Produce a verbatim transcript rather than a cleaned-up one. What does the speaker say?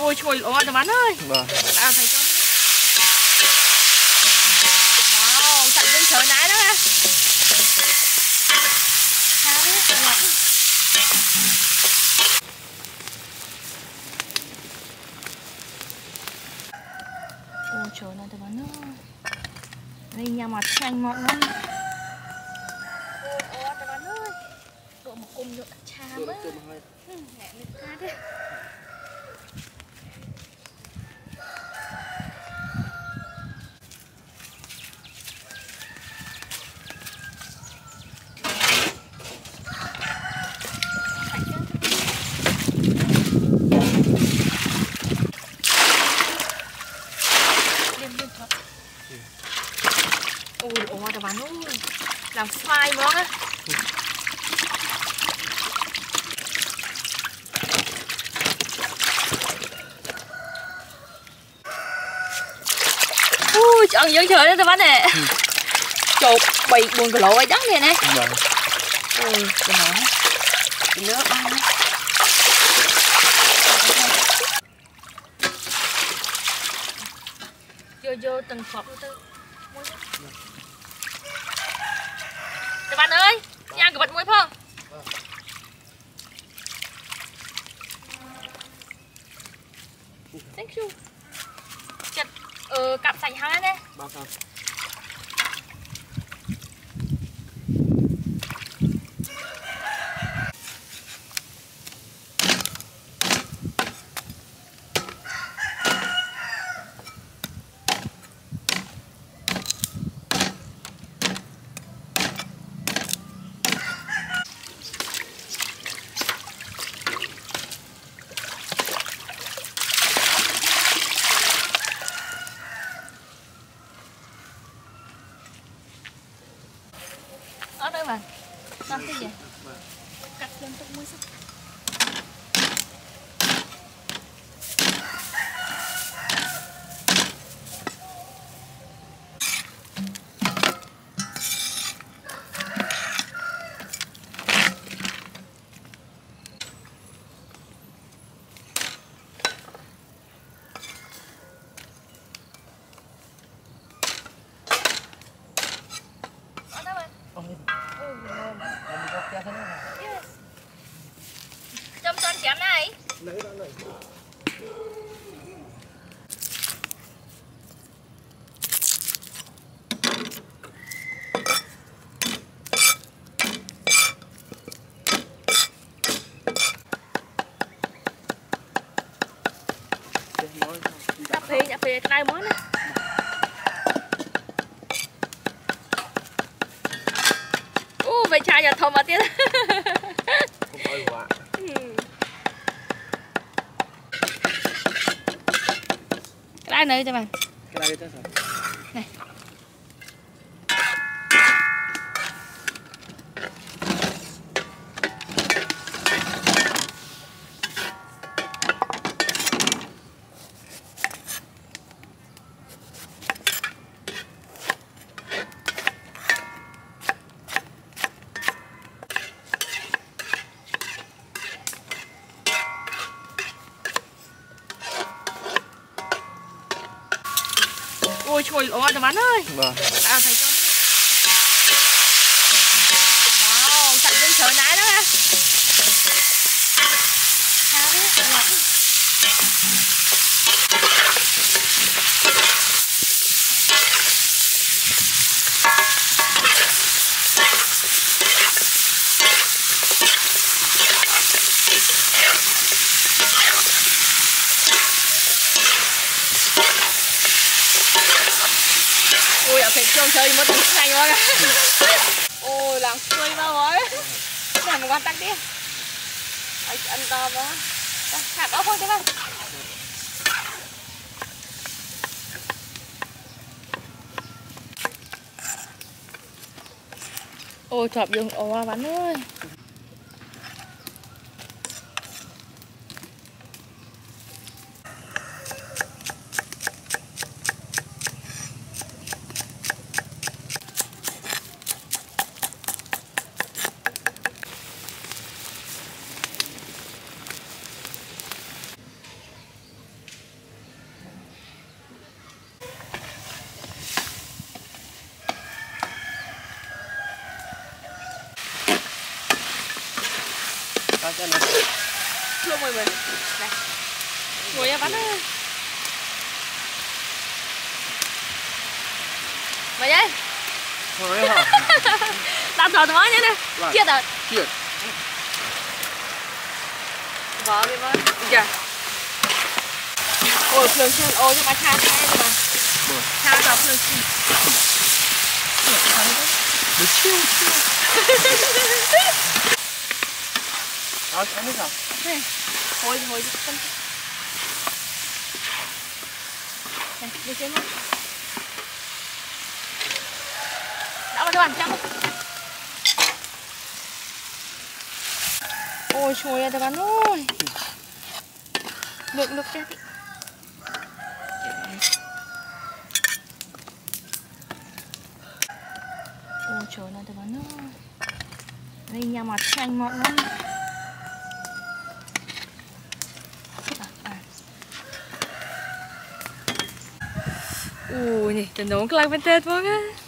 Ôi trời ơi, nó bắn ơi. Vâng. À, thầy cho đi. Wow, chặn dân trời nái đó ha. Sao đấy, ngọt. Ôi trời ơi, nó bắn ơi. Đây, nhà mặt chanh ngọt lắm. Ôi trời ơi, nó bắn ơi. Độ một cùng độ chàm á. Ừ, mẹ mình ra đấy. Làm phai món á. Ui, chọn dưỡng trời đó tao bánh nè. Chột bị buồn cái lộ ai đắng vậy nè. Ui, cái nổ. Cái nước ăn á. Vô vô từng phọt vô tư. Bạn ơi, nhà của bạn muối không? Vâng. Thank you. Chật ờ cặp sành hai đấy. Bao sao? Làm cái gì? Cắt lên tóc mới xong. Cà phê, cà phê cái này món này. Ủa, về chai giờ thơm mà tiết. Không ơi quá. Cái này này cho bạn. Cái này cho sao? Này. Ôi trời ơi, nó bắn ơi. Vâng. À, thầy cho đi. Wow, chặn dân trời nái đó ha. Sao đấy, ngọt. Ôi, ạ, phải trông chơi mất một ngày quá. Ôi, làm xuôi bao rồi. Này một con tắc đi. Anh ăn to quá. Hạt đó thôi, thế nào. Ôi, chọp dùng ồ bắn ơi. ได้ไหมร่วมมือเลยนะหนูอย่าปั้นเลยมาเย้ตามต่อตัวนี้นะเกียดอ่ะเกียดบ้าไปมั้ยอย่าโอ้เพื่อนเพื่อนโอ้จะมาชาแค่ไหนชาต่อเพื่อนสิดูชิวชิวเอาอันนี้ก่อนเฮ้ยโอ้ยโอ้ยตั้งเฮ้ยดูเจ๊มั้ยเอามาด่วนจังโอ้ยช่วยแต่บ้านโอ้ยเลือกเลือกเจ๊โชว์นะแต่ว่าน้อนี่ยาหมดแข็งหมดแล้วอู้นี่แต่น้องกลายเป็นเต็ดมั้ง